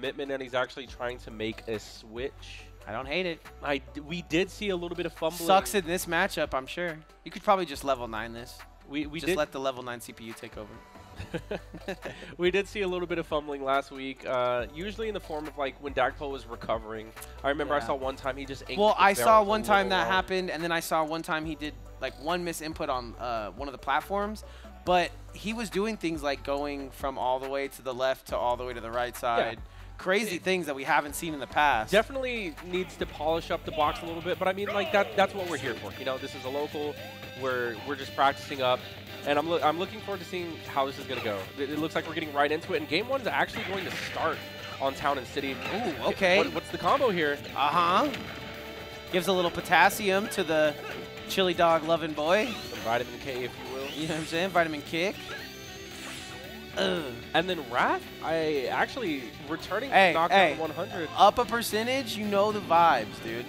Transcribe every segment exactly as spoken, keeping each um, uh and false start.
commitment, and he's actually trying to make a switch. I don't hate it. I, we did see a little bit of fumbling. Sucks in this matchup, I'm sure. You could probably just level nine this. We, we just did. Let the level nine C P U take over. We did see a little bit of fumbling last week, uh, usually in the form of like when Dakpo was recovering. I remember yeah. I saw one time he just inked. Well, I saw one time that long. happened, and then I saw one time he did like one misinput on uh, one of the platforms. But he was doing things like going from all the way to the left to all the way to the right side. Yeah. Crazy it, things that we haven't seen in the past. Definitely needs to polish up the box a little bit, but I mean, like that—that's what we're here for. You know, this is a local. We're we're just practicing up, and I'm lo I'm looking forward to seeing how this is gonna go. It, it looks like we're getting right into it, and game one's actually going to start on Town and City. Ooh, okay. What, what's the combo here? Uh huh. Gives a little potassium to the chili dog loving boy. Some vitamin K, if you will. You know what I'm saying? Vitamin kick. Ugh. And then Wrath, I actually returning hey, to Knockdown hey, one hundred. Up a percentage, you know the vibes, dude.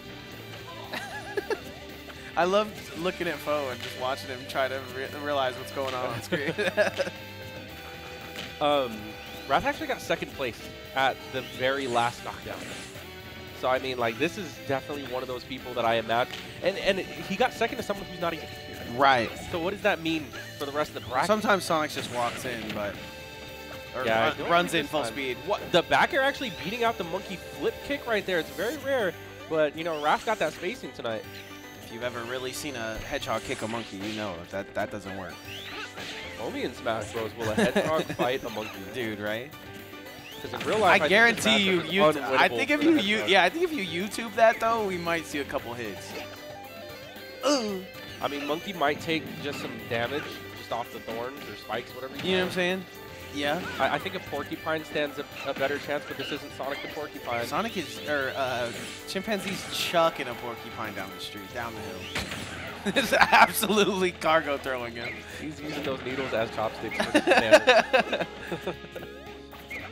I love looking at Foe and just watching him try to re realize what's going on on screen. um, Wrath actually got second place at the very last Knockdown. So I mean, like this is definitely one of those people that I imagine, and and he got second to someone who's not even here. Right. So what does that mean for the rest of the bracket? Sometimes Sonic just walks in, but or yeah, run, runs in full speed. What, the back air actually beating out the monkey flip kick right there. It's very rare, but you know, Raph got that spacing tonight. If you've ever really seen a hedgehog kick a monkey, you know that that doesn't work. Only in Smash Bros. Will a hedgehog fight a monkey, dude? Right. In real life, I, I guarantee you, you I think if you, you yeah, I think if you YouTube that though, we might see a couple hits. Ooh. I mean, monkey might take just some damage just off the thorns or spikes, whatever. You, you know what I'm saying? Yeah. I, I think a porcupine stands a, a better chance, but this isn't Sonic the porcupine. Sonic is, or uh, chimpanzee's chucking a porcupine down the street, down the hill. It's absolutely cargo throwing him. He's using those needles as chopsticks. For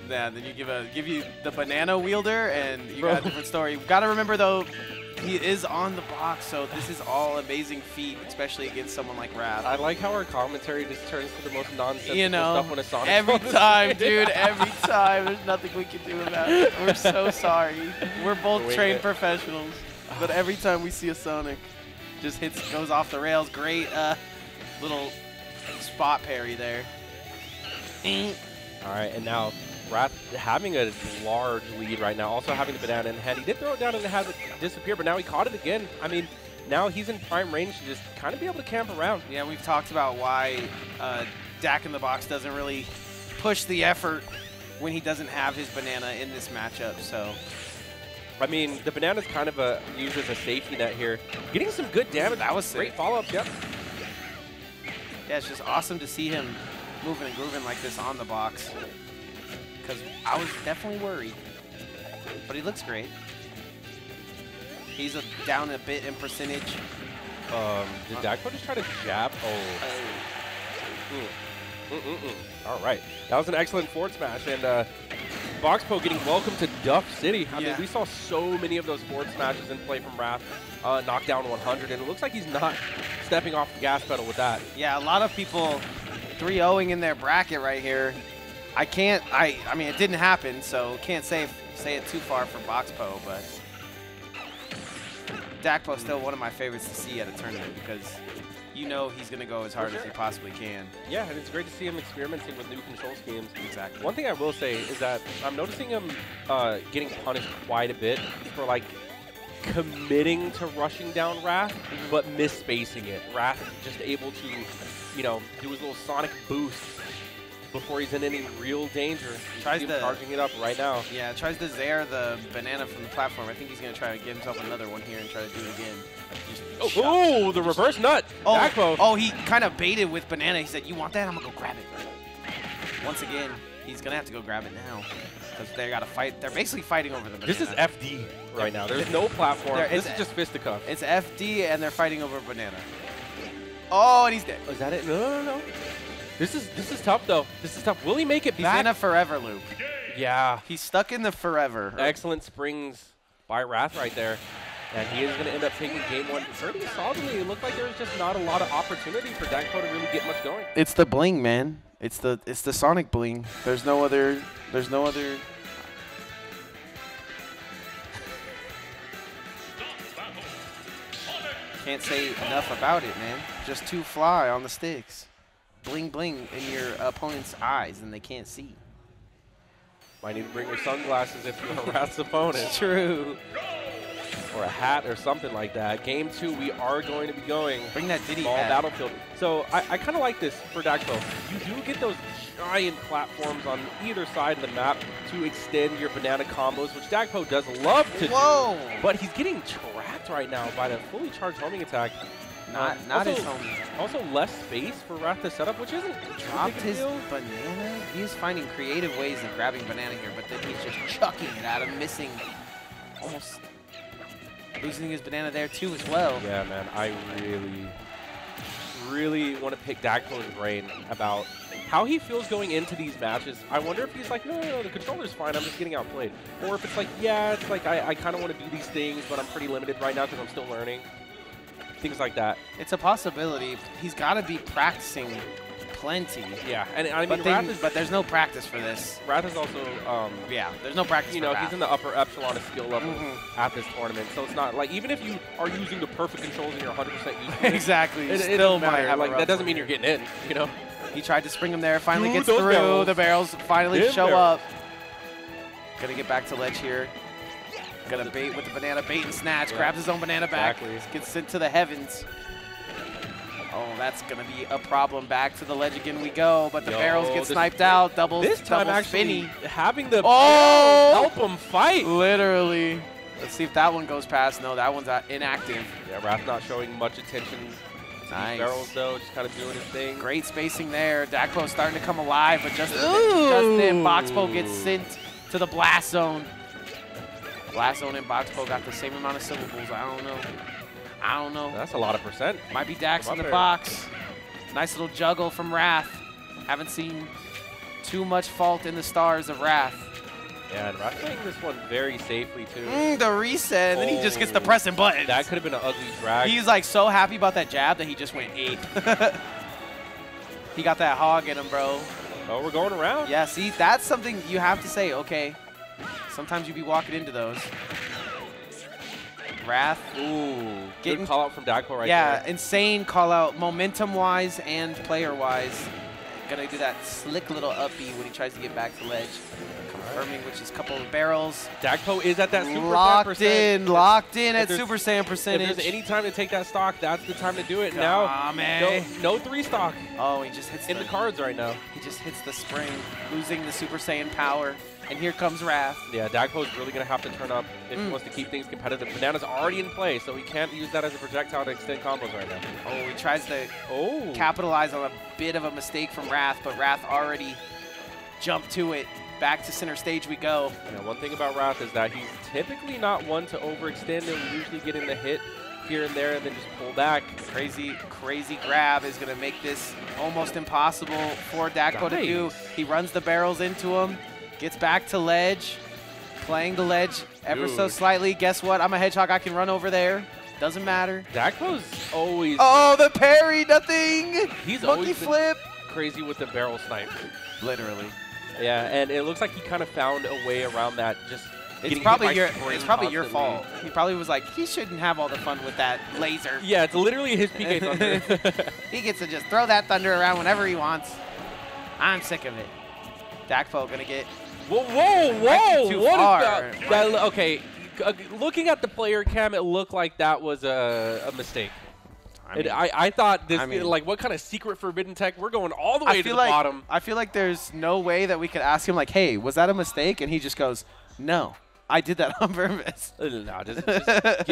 Yeah, then you give a give you the banana wielder, and you Bro. got a different story. Got to remember though, he is on the box, so this is all amazing feat, especially against someone like Wrath. I like how our commentary just turns to the most nonsensical you know, stuff when a Sonic. Every time, dude, every time. There's nothing we can do about it. We're so sorry. We're both Wait trained professionals, but every time we see a Sonic, just hits goes off the rails. Great uh, little spot parry there. All right, and now. Wrath having a large lead right now, also having the banana in the head. He did throw it down and it had it disappear, but now he caught it again. I mean, now he's in prime range to just kind of be able to camp around. Yeah, we've talked about why uh, Dak in the box doesn't really push the effort when he doesn't have his banana in this matchup, so. I mean, the banana's kind of a, used as a safety net here. Getting some good damage. That was sick. Great follow-up, yep. Yeah, it's just awesome to see him moving and grooving like this on the box. Because I was definitely worried, but he looks great. He's a, down a bit in percentage. Um, did uh. Dakpo just try to jab? Oh. Uh. Mm. Mm -mm -mm. All right, that was an excellent forward smash, and uh, Boxpo getting welcome to Duck City. I yeah. mean, we saw so many of those forward smashes in play from Wrath. Uh, Knockdown one hundred, and it looks like he's not stepping off the gas pedal with that. Yeah, a lot of people three oh ing in their bracket right here. I can't, I I mean, it didn't happen, so can't say say it too far for Boxpo, but Dakpo's still one of my favorites to see at a tournament because you know he's going to go as hard sure. as he possibly can. Yeah, and it's great to see him experimenting with new control schemes. Exactly. One thing I will say is that I'm noticing him uh, getting punished quite a bit for, like, committing to rushing down Wrath, but misspacing it. Wrath just able to, you know, do his little Sonic boost before he's in any real danger. Tries to charging it up right now. Yeah, tries to zare the banana from the platform. I think he's going to try to give himself another one here and try to do it again. Oh, oh the reverse nut. Oh, Dakpo. Oh, he kind of baited with banana. He said, you want that? I'm going to go grab it. Once again, he's going to have to go grab it now. Because they got to fight. They're basically fighting over the banana. This is F D right now. There's no platform. There, this is just fisticuffs. It's F D, and they're fighting over banana. Oh, and he's dead. Oh, is that it? No, no, no. This is this is tough though. This is tough. Will he make it back? He's in a forever loop. Yeah. He's stuck in the forever. Excellent springs by Wrath right there. And he is gonna end up taking game one pretty solidly. It looked like there was just not a lot of opportunity for Dakpo to really get much going. It's the bling, man. It's the it's the Sonic bling. There's no other there's no other Can't say enough about it, man. Just two fly on the sticks. Bling bling in your opponent's eyes and they can't see. Might need to bring your sunglasses if you harass the opponent. True. Or a hat or something like that. Game two, we are going to be going bring that Diddy all hat. Battlefield. So I, I kind of like this for Dakpo. You do get those giant platforms on either side of the map to extend your banana combos, which Dakpo does love to Whoa. do. But he's getting trapped right now by the fully charged homing attack. Not, um, not also, his homing. Also less space for Wrath to set up, which isn't dropped his deal. banana. He's finding creative ways of grabbing banana here, but then he's just chucking it at him, missing, almost losing his banana there too as well. Yeah, man, I really, really want to pick Dakpo's brain about how he feels going into these matches. I wonder if he's like, no, no, no, the controller's fine, I'm just getting outplayed. Or if it's like, yeah, it's like I, I kind of want to do these things, but I'm pretty limited right now because I'm still learning. Things like that. It's a possibility. He's got to be practicing plenty. Yeah, and I mean, but, Wrath they, is, but there's no practice for this. Wrath is also, um, yeah, there's no practice. You know, for he's in the upper epsilon of skill level mm-hmm. at this tournament, so it's not like even if you are using the perfect controls and you're one hundred percent exactly, it, it still might have, like that doesn't mean you're getting in. You know, he tried to spring him there. Finally Dude, gets through barrels. the barrels. Finally Damn show barrels. up. Gonna get back to ledge here. Got to bait with the banana, bait and snatch. Yeah. Grabs his own banana back. Exactly. Gets sent to the heavens. Oh, that's going to be a problem. Back to the ledge again we go. But the Yo, barrels get sniped out. Doubles, this time doubles actually spinny. having the oh! help him fight. Literally. Let's see if that one goes past. No, that one's inactive. Yeah, Wrath not showing much attention to nice. these barrels, though. Just kind of doing his thing. Great spacing there. Dakpo's starting to come alive. But just then, Boxpo gets sent to the blast zone. Blast Zone and Boxpo got the same amount of syllables. I don't know. I don't know. That's a lot of percent. Might be Dax in the there. box. Nice little juggle from Wrath. Haven't seen too much fault in the stars of Wrath. Yeah, and Wrath playing this one very safely, too. Mm, the reset, and oh. then he just gets the pressing button. That could have been an ugly drag. He's, like, so happy about that jab that he just went ape. He got that hog in him, bro. Oh, we're going around. Yeah, see, that's something you have to say, okay. Sometimes you be walking into those. Wrath. Ooh. Good call out from Dakpo right yeah, there. Yeah, insane call out, momentum-wise and player-wise. Gonna do that slick little upbeat when he tries to get back to ledge. Confirming, which is a couple of barrels. Dakpo is at that super locked percent. in, locked in if at Super Saiyan percentage. If there's any time to take that stock, that's the time to do it. Now, no, no three stock. Oh, he just hits in the, the cards right now. He just hits the spring, losing the Super Saiyan power. And here comes Wrath. Yeah, Dakpo is really going to have to turn up if mm. he wants to keep things competitive. Banana's already in play, so he can't use that as a projectile to extend combos right now. Oh, he tries to oh. capitalize on a bit of a mistake from Wrath, but Wrath already jumped to it. Back to center stage we go. Yeah, one thing about Wrath is that he's typically not one to overextend. He'll usually get in the hit here and there and then just pull back. Crazy, crazy grab is going to make this almost impossible for Dakpo nice. to do. He runs the barrels into him. Gets back to ledge, playing the ledge ever Dude. so slightly. Guess what? I'm a hedgehog. I can run over there. Doesn't matter. Dakpo's always... Oh, the parry, nothing. He's Monkey always flip. crazy with the barrel snipe. Literally. Yeah, and it looks like he kind of found a way around that. Just It's probably, your, it's probably your fault. He probably was like, he shouldn't have all the fun with that laser. Yeah, it's literally his P K Thunder. He gets to just throw that thunder around whenever he wants. I'm sick of it. Dakpo going to get... Whoa, whoa, whoa! Too what far. is that? that? Okay, looking at the player cam, it looked like that was a, a mistake. I, mean, it, I, I thought this, I mean, like, what kind of secret forbidden tech? We're going all the way I to feel the like, bottom. I feel like there's no way that we could ask him, like, hey, was that a mistake? And he just goes, no, I did that on purpose. No, just, just